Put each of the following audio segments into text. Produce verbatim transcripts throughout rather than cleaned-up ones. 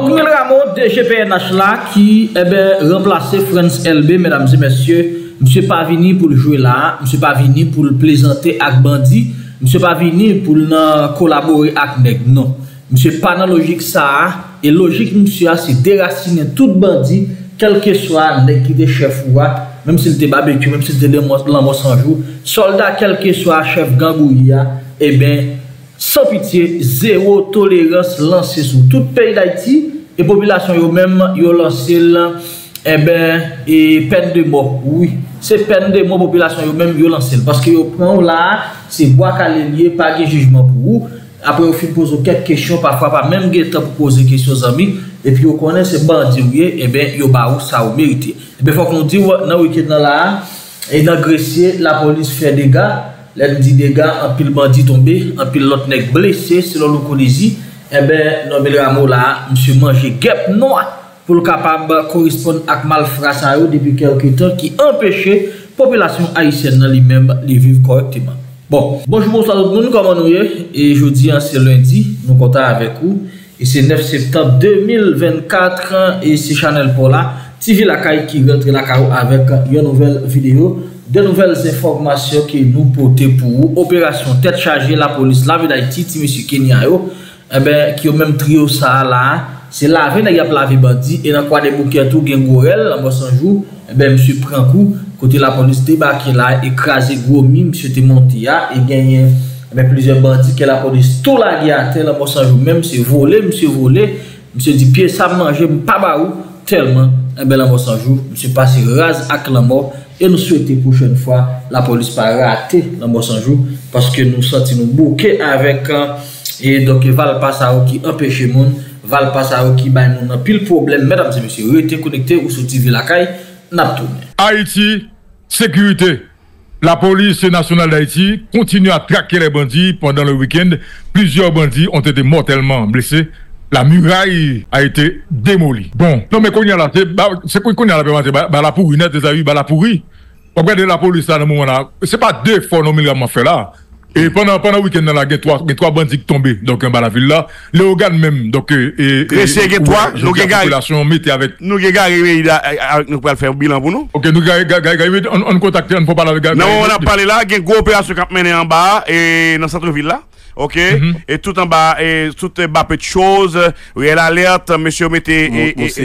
Donc, nous avons de G P N H là qui eh ben, remplace France L B, mesdames et messieurs. Monsieur pas venu pour le jouer là, monsieur pas venu pour le plaisanter avec bandit, monsieur pas venu pour collaborer avec nèg, non. Monsieur pas dans logique ça, et logique monsieur c'est déraciner tout bandit, quel que soit nèg qui est chef ou pas, même s'il était barbecue, même s'il était l'angoisse sans jour, soldat quel que soit chef gangouilla, eh bien, sans pitié, zéro tolérance lancé sur tout le pays d'Haïti, et la population eux-mêmes, ils ont lancé là. Eh bien, et peine de mort, oui. C'est peine de mort, population, ils ont même lancé. Parce que vous prenez là, c'est bois calélier, pas de jugement pour vous. Après, vous posez quelques questions, parfois pas même de temps pour poser des questions aux amis. Et puis, vous connaissez ces bandits, eh bien, vous avez ça, vous méritez. Et bien, il faut qu'on dise, dans le week-end là, et dans Grèce, la police fait des gars. Elle dit des gars, un pile bandit tombé, un pile l'autre nègre blessé, selon le colésie. Eh bien, non, mais le rameau là, monsieur mange guêpe noire. Pour le capable correspondre à malfrats à eux depuis quelques temps qui empêchait la population haïtienne dans lui-même de vivre correctement. Bon, bonjour, bonsoir tout le monde, comment nous est? Et je dis, c'est lundi, nous comptons avec vous. Et c'est neuf septembre deux mille vingt-quatre, et c'est Chanel pour la T V Lakayhaiti qui rentre la carreau avec une nouvelle vidéo, de nouvelles informations que nous portons pour vous. Opération tête chargée, la police, la ville d'Haïti, Monsieur Kenya, eh ben, qui ont même trio ça là. C'est la vie, il y a la vie bandit, et dans quoi des bouquets tout, il y a un gorel, en cent jours, et bien, monsieur prend coup, côté la police débarqué là, écrasé gros mime, monsieur était monté là, et gagné, plusieurs bandits, que la police, tout la guerre, tel, en cent jours, même, c'est volé, monsieur volé, monsieur dit, pied, ça manger, pas barou, tellement, et bien, en cent jours, monsieur passe rase avec la mort, et nous souhaitons, prochaine fois, la police pas rater, en cent jours, parce que nous sentons nous bouquets avec, et donc, il va le passer qui empêche le monde. Val Passao qui baille nous dans pile problème, mesdames et messieurs, restez connectés ou sur T V Lakayhaiti, n'a pas tourné. Haïti, sécurité. La police nationale d'Haïti continue à traquer les bandits pendant le week-end. Plusieurs bandits ont été mortellement blessés. La muraille a été démolie. Bon, non mais qu'on y a là, c'est qu'on y a là, bah la pourrie, net des amis, bah la pourrie. Regardez la police à ce moment-là, c'est pas deux fois non milliards fait là. Et pendant, pendant le week-end, il y a trois, trois bandits qui tombent donc dans la ville là. Les organes même, donc, et, et, Gressé, et, et toi, nous avons la population mettez avec. Nous avons gagné, nous pouvons faire un bilan pour nous. Ok, nous avons gagné, on contacte, on peut parler avec. Non, on a parlé là, il y a une coopération qui a mené en bas et dans le centre-ville là. Ok, mm-hmm. Et tout en bas, et tout en bas, peu de choses. Oui, l'alerte, monsieur, mettez.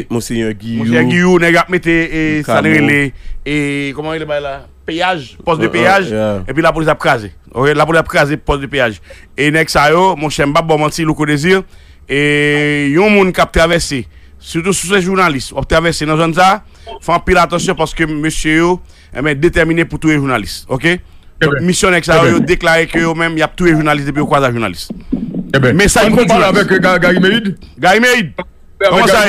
Monseigneur Guillou. Monseigneur Guillou, mettez, et Salerele, et comment il est là? Péage, poste de péage, uh, uh, yeah. Et puis la police a crasé. Okay, la police a crasé, poste de péage. Et next à yo, mon cher Mbab, bon menti, le désir. Et yon moun kap traversé, surtout sous ces journalistes, ont traversé dans zone ça, font pile attention parce que monsieur yo, est déterminé pour tous les journalistes. Ok? Donc, mission next à yo, déclaré que yo même, y a tous les journalistes depuis yo croise à journalistes. Mais ça, il faut parler avec Gary Meïd. Gary Meïd. Comment ça?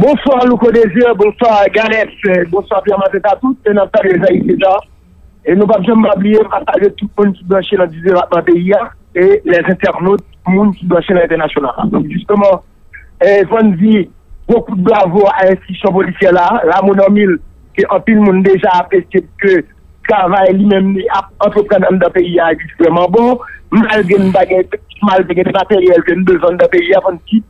Bonsoir Louko Désir, bonsoir Galette, bonsoir Pierre-Matin à tous, et dans le Esaïe, c'est ça. Et nous ne pouvons jamais oublier, partager tout le monde qui branche dans le pays et les internautes, tout le monde qui branche dans l'international. Donc justement, on dit beaucoup de bravo à l'institution policière là, là mon ami, qui en pile monde déjà apprécié que le travail lui-même entrepreneur dans le pays est extrêmement bon, malgré une baguette, malgré des matériels que nous besoin dans le pays, on dit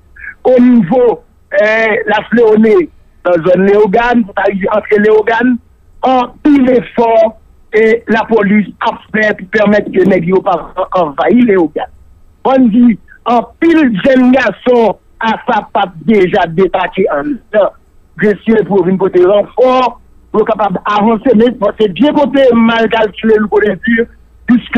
au niveau. Et la fléonée dans la zone Léogane, entre Léogane, en pile effort, et la police a fait pour permettre que les gens envahissent Léogane. On dit, en pile jeune garçon à sa patte déjà dépassé en temps. Je suis pour une côté renfort, pour capable d'avancer, mais c'est bien côté mal calculé le côté dur, puisque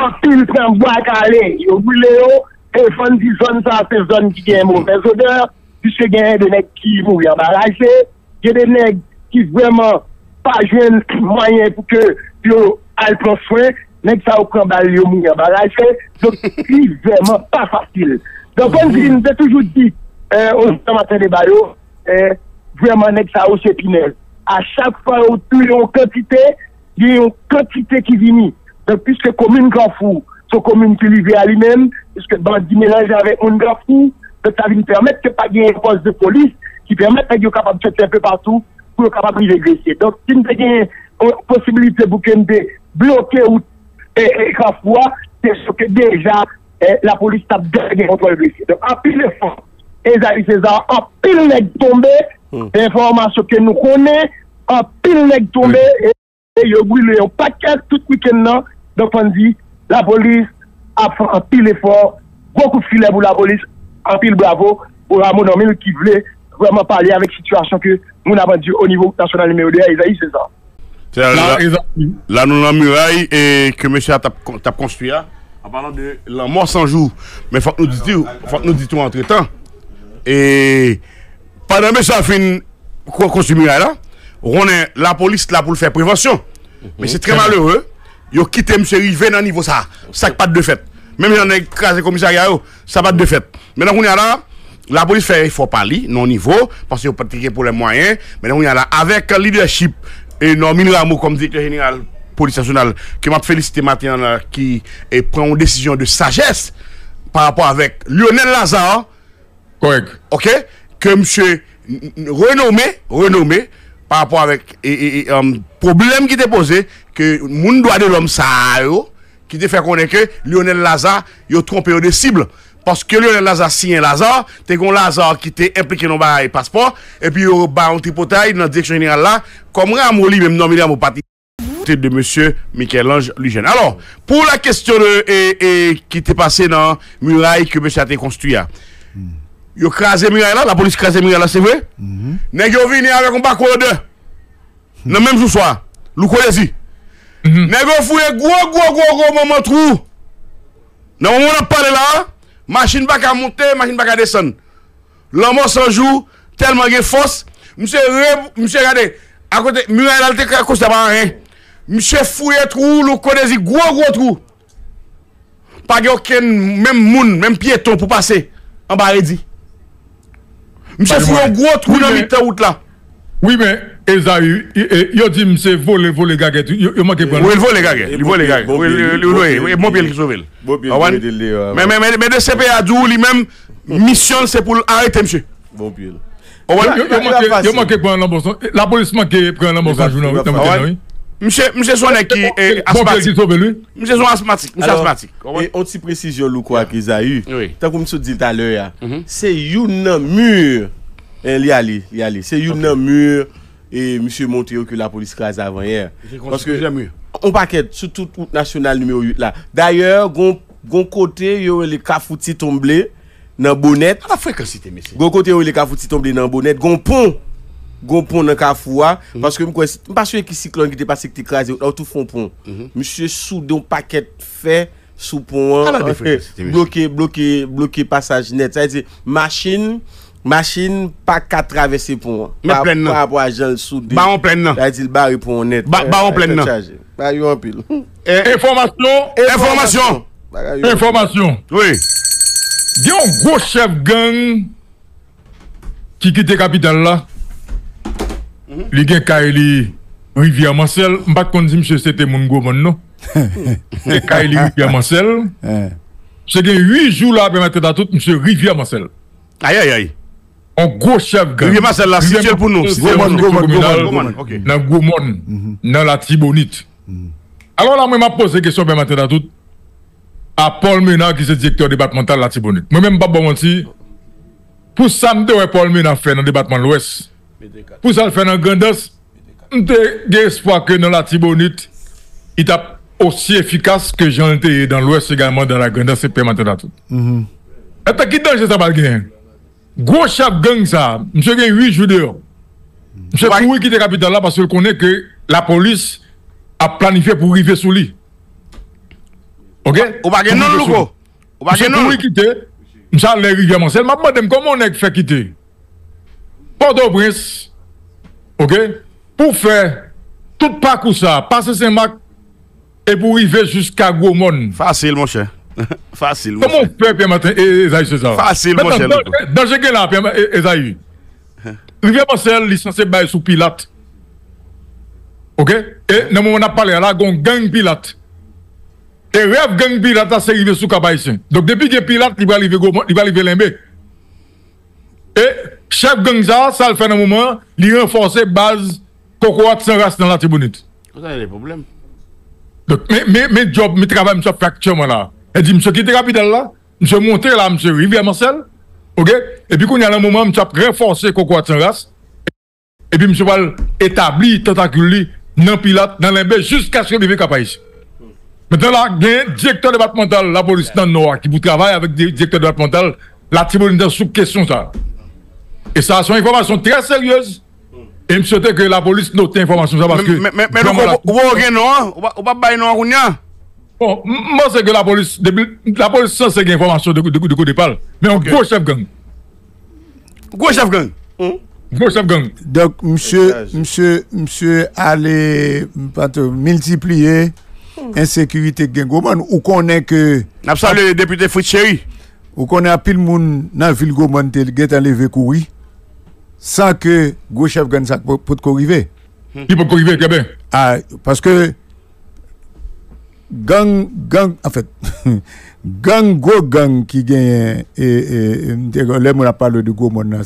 en pile prend bois calé, il y a eu Léo, et on dit, zone ça, c'est zone qui a une mauvaise odeur. Puisque il y a des nègres qui vont embarrasser, il y a des nègres qui vraiment pas jeunes moyens pour que yo aille prendre soin, nèg ça au prend balle yo mou embarrasser, donc c'est vraiment pas facile. Donc on dit nous a toujours dit euh au matin des baillots, euh vraiment nèg ça au Pinel. À chaque fois on tue une quantité, il y a une quantité qui vient. Donc puisque commune grand fou, son commune qui vivait à lui-même, puisque bandit mélange avec un grand fou. Donc ça va permettre que pas gagner un poste de police qui permet que vous capable de faire un peu partout pour être capable de régresser. Donc si nous avons une possibilité pour que nous bloquer ou carrefour, c'est ce que déjà la police tape derrière contre le blessé. Donc en plus de fond, Esaïe César, en pile nèg tombé, information que nous connaissons, en pile nèg tombé, et ils ont brûlé un paquet tout week-end. Donc on dit, la police a fait un pile effort, beaucoup de filets pour la police, en pile bravo pour Ramon Amil qui voulait vraiment parler avec la situation que nous avons dû au niveau national numéro deux, Esaïe César. Là, là, là, nous avons une muraille et que monsieur a construit en parlant de la mort sans jour. Mais il faut que nous disions tout entre temps. Et pendant que monsieur a fait construit une muraille là, on est la police là pour faire prévention. Mais c'est très malheureux. Ils ont quitté M. Rivet dans le niveau ça. Ça n'a pas de fait. Même si on a écrasé le commissariat, ça n'a pas de fait. Maintenant, on est là. La police fait il faut parler, non niveau, parce qu'ils ont pratiqué pour les moyens. Maintenant, on est là avec le leadership. Et Normin Rameau, comme directeur général de la police nationale, que m'a félicité maintenant, qui prend une décision de sagesse par rapport avec Lionel Lazare. Correct. Ok? Que monsieur renommé, renommé, par rapport avec le um, problème qui était posé, que le monde doit de l'homme, ça, qui te fait connaître que Lionel Lazare, il a trompé des cibles. Parce que Lionel Lazare signe Lazare, t'es un Lazare qui t'est impliqué dans le passeport, et puis il bat un tripotail dans la direction générale là, comme Ramoli, même non, il a mon parti de monsieur Michel-Ange Lugène. Alors, pour la question de, et, et, qui t'est passée dans la muraille que monsieur a été construit, mm. il a crasé la muraille là, la police a crasé la muraille là, c'est vrai? Mm. Il a venu avec un bac de deux, dans le même jour soir, vous connaissez. Il a fouillé gros, gros, gros, gros, moment trou. Dans le moment où on parle là, machine pas à monter, machine pas à descendre. L'homme sans jour, tellement de force. Monsieur, monsieur, regardez, à côté, muraille là, à côté, ça va rien. Monsieur fouille trou, le connaissez, gros, gros trou. Pas aucun, même monde, même piéton pour passer en barredi. Monsieur fouille un gros trou dans la route là. Oui, mais, Esaïe, il a dit, monsieur, voler, voler, gaguet. Il manque pas. Oui, il vole, gaguet. Il vole, gaguet. Il mobile qui sauve. Mais de C P A, lui-même, mission, c'est pour arrêter, monsieur. Bon pied. Il manque pas un embosson. La police manque un embosson. Monsieur, monsieur, son qui est asthmatique. Monsieur, son asthmatique. Monsieur, asthmatique. Et on t'y précise, Lou, quoi, qu'Esaïe. Tant qu'on me dit tout à l'heure, c'est une mur. Il y a les, il y a les. C'est une mur. Et monsieur Monteo que la police crase avant hier. Parce que jamais. On paquette sur toute route nationale numéro huit là. D'ailleurs, gon côté yo les cafouti tomblé dans bonnet. À la fréquence c'était monsieur. Gon côté yo les cafouti tomblé dans bonnet, gon pont. Gon pont dans cafoua parce que me pas sûr qui cyclone qui était passé qui crasé tout fond pont. Monsieur soudon paquet fait sous pont bloqué bloqué bloqué passage net. Ça veut dire machine Machine pas qu'à traverser pont. Mais plein non. Par rapport à Jean le Soudé. Bah en plein non. Là il barre pour net. Bah en plein non. Bah il en pile. Information. Information. Information. Oui. Il y a un gros chef gang qui quitte la capitale là. Il y a un Kaeli Rivière-Moselle. Je ne sais pas si monsieur c'était mon Goman non. Kaeli Rivière-Moselle. C'est que huit jours là après mettre à tout monsieur Rivière-Moselle. Aïe aïe aïe. Un gros chef gang. Rivière Marcel là, c'est pour nous. Goman, Goman, Goman. Dans Goman, dans la Tibonite. Alors là, moi, je pose la question à Paul Minar, qui est directeur départemental de la Tibonite. Moi-même, je ne vais pas mentir. Pour ça, je vais Paul Minar faire dans le département de l'Ouest. Pour ça, je fais dans Gandas. Je espoir que dans la Tibonite, il est aussi efficace que j'en étais dans l'Ouest également, dans la Gandas et Pierre-Matin. Et t'as qui danger ça, Balguin? Gros chap gang ça, monsieur gagne huit jours dehors. Monsieur Pouy qui est capitale là parce qu'il connaît que la police a planifié pour arriver sous lui. Ok? Ou pas non, Louko? Ou pas non? Monsieur Pouy quitte, monsieur allait rivière Marcel. Ma madame, comment on est fait quitter? Port-au-Prince, ok? Pour faire tout parcours ça, passer Saint-Marc et pour arriver jusqu'à Goman. Facile, mon cher. Facile. Comment on peut, Pierre-Matin, Esaïe, c'est ça? Facile, mon cher. Dans ce cas-là, Esaïe, Rivière-Moselle, licencié bail sous Pilate. Ok? Et dans le moment où on a parlé, là, on gang Pilate. Et rêve gang Pilate, c'est arrivé sous Kabaïtien. Donc, depuis que Pilate, il va arriver l'Embe. Et chef gang, ça, ça le fait dans le moment, il renforce la base Cocotte sans race dans la Tibonite. Vous avez des problèmes. Donc, mes jobs, mes travaux, mes factures, là. Elle dit, monsieur qui était capitale là, monsieur monté là, monsieur Rivière-Marcel, OK? Et puis, quand il y a un moment, je vais renforcer Cocotte en race. Et puis, je vais établir Tentaculli dans Pilate, dans l'Embe, jusqu'à ce que je vienne ici. Maintenant, là, il y a un directeur départemental, la police dans le Nord, qui travaille avec le directeur départemental, la Tibonite sous question ça. Et ça, c'est une information très sérieuse. Et je souhaite que la police note l'information. Mais, mais, mais, vous avez non, vous avez non, vous bon, moi, c'est que la police, la police, ça, c'est une information de coup de parle. Mais on gros chef gang. Gros chef gang. Gros chef gang. Donc, monsieur, monsieur, monsieur, allez multiplier insécurité gang. Ou qu'on est que. N'a pas le député Fritz-Chérie. Ou qu'on est à pile moun dans la ville Goman, qui est enlevé courri. Sans que gros chef gang ça peut arriver. Il peut arriver, très bien. Ah, parce que gang, gang, en fait, gang, gros gang qui gagne, et, et, et là, on a parlé de Goman,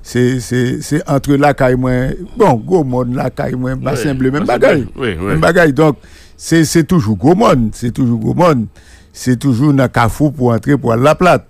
c'est c'est entre la caille moins, bon, Goman, la caille moins, bassin bleu, même bagaille. Oui, oui. Même bagaille. Donc, c'est toujours Goman, c'est toujours Goman, c'est toujours un cafou pour entrer pour la plate.